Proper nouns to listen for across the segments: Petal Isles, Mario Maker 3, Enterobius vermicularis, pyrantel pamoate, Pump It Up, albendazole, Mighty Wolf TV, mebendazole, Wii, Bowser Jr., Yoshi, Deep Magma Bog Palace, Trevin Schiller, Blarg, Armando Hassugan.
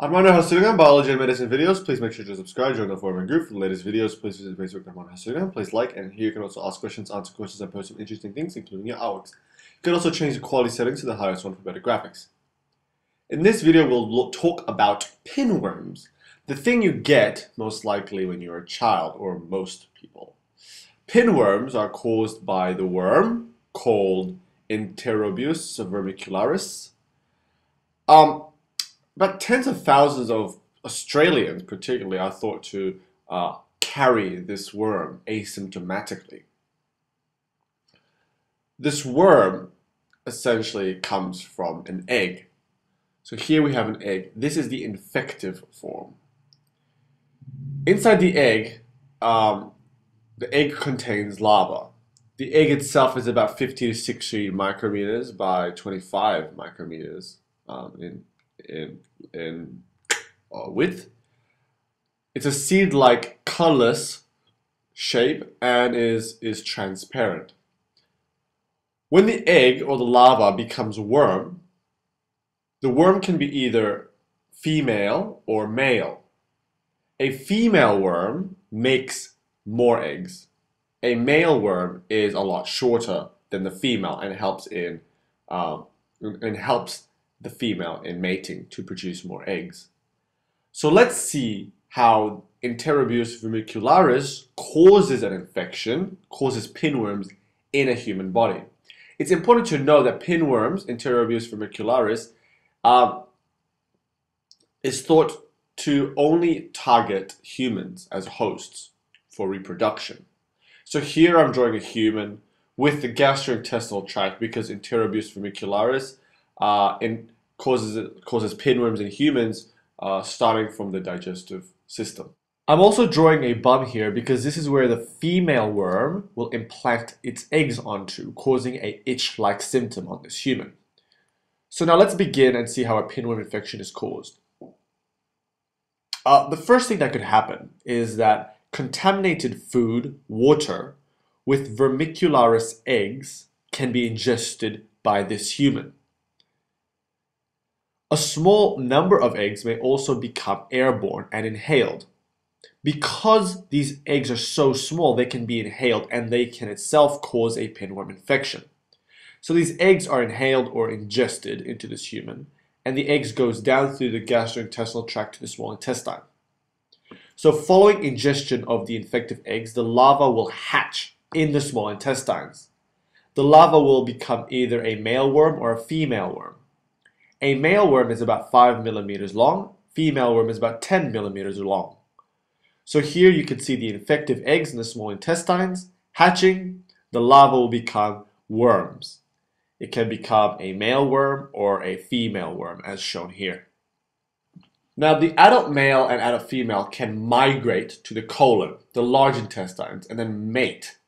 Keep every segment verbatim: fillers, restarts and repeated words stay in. Armando Hassugan, Biology and Medicine videos. Please make sure to subscribe, join the forum and group. For the latest videos, please visit Facebook Armando Hassugan. Please like, and here you can also ask questions, answer questions, and post some interesting things, including your artworks. You can also change the quality settings to the highest one for better graphics. In this video, we'll look, talk about pinworms, the thing you get most likely when you're a child, or most people. Pinworms are caused by the worm called Enterobius vermicularis. Um, About tens of thousands of Australians, particularly, are thought to uh, carry this worm asymptomatically. This worm essentially comes from an egg. So here we have an egg. This is the infective form. Inside the egg, um, the egg contains larvae. The egg itself is about fifty to sixty micrometers by twenty-five micrometers um, in in, in uh, width. It's a seed-like colorless shape and is, is transparent. When the egg or the larva becomes a worm, the worm can be either female or male. A female worm makes more eggs. A male worm is a lot shorter than the female and helps in um, and helps the female in mating to produce more eggs. So let's see how Enterobius vermicularis causes an infection, causes pinworms in a human body. It's important to know that pinworms, Enterobius vermicularis, uh, is thought to only target humans as hosts for reproduction. So here I'm drawing a human with the gastrointestinal tract because Enterobius vermicularis Uh, and causes, causes pinworms in humans, uh, starting from the digestive system. I'm also drawing a bum here because this is where the female worm will implant its eggs onto, causing an itch-like symptom on this human. So now let's begin and see how a pinworm infection is caused. Uh, the first thing that could happen is that contaminated food, water, with vermicularis eggs can be ingested by this human. A small number of eggs may also become airborne and inhaled. Because these eggs are so small, they can be inhaled and they can itself cause a pinworm infection. So these eggs are inhaled or ingested into this human, and the eggs goes down through the gastrointestinal tract to the small intestine. So following ingestion of the infective eggs, the larva will hatch in the small intestines. The larva will become either a male worm or a female worm. A male worm is about five millimeters long, female worm is about ten millimeters long. So here you can see the infective eggs in the small intestines hatching, the larva will become worms. It can become a male worm or a female worm as shown here. Now the adult male and adult female can migrate to the colon, the large intestines, and then mate.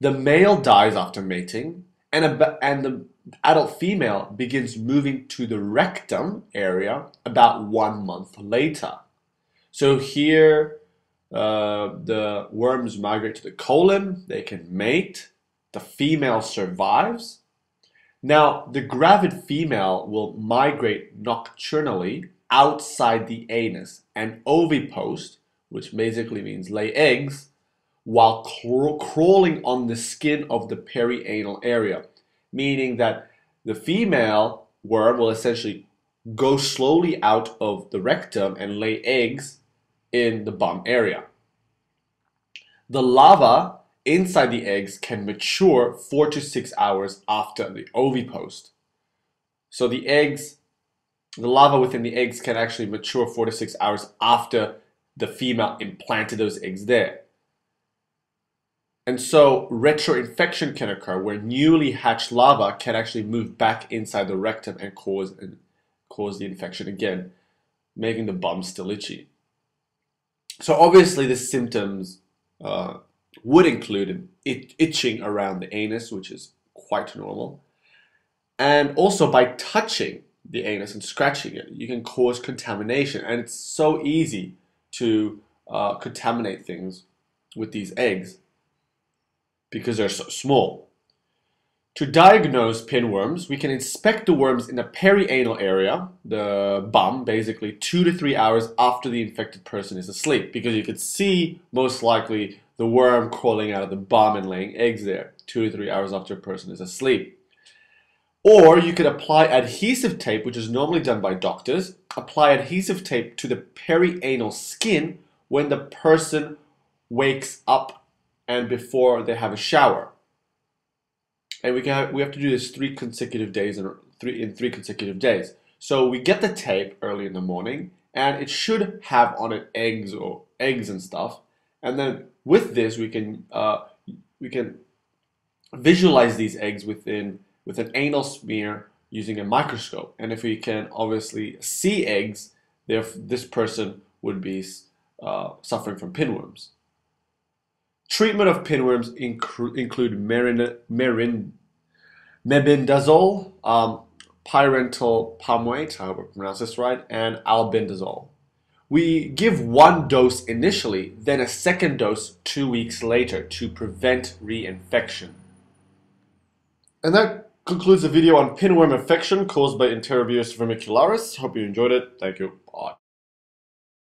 The male dies after mating and, a, and the adult female begins moving to the rectum area about one month later. So here uh, the worms migrate to the colon, they can mate, the female survives. Now the gravid female will migrate nocturnally outside the anus and ovipost, which basically means lay eggs, while crawling on the skin of the perianal area. Meaning that the female worm will essentially go slowly out of the rectum and lay eggs in the bum area. The larva inside the eggs can mature four to six hours after the ovipost. So the eggs, the larva within the eggs can actually mature four to six hours after the female implanted those eggs there. And so retroinfection can occur where newly hatched larvae can actually move back inside the rectum and cause, and cause the infection again, making the bum still itchy. So obviously the symptoms uh, would include it itching around the anus, which is quite normal. And also by touching the anus and scratching it, you can cause contamination. And it's so easy to uh, contaminate things with these eggs, because they're so small. To diagnose pinworms, we can inspect the worms in the perianal area, the bum, basically two to three hours after the infected person is asleep, because you could see, most likely, the worm crawling out of the bum and laying eggs there, two to three hours after a person is asleep. Or you could apply adhesive tape, which is normally done by doctors, apply adhesive tape to the perianal skin when the person wakes up and before they have a shower. And we can have, we have to do this three consecutive days in three in three consecutive days. So we get the tape early in the morning, and it should have on it eggs or eggs and stuff. And then with this, we can uh, we can visualize these eggs within with an anal smear using a microscope. And if we can obviously see eggs, this person would be uh, suffering from pinworms. Treatment of pinworms incru include merin merin mebendazole, um, pyrantel pamoate, I hope I pronounced this right, and albendazole. We give one dose initially, then a second dose two weeks later to prevent reinfection. And that concludes the video on pinworm infection caused by Enterobius vermicularis. Hope you enjoyed it. Thank you. Bye.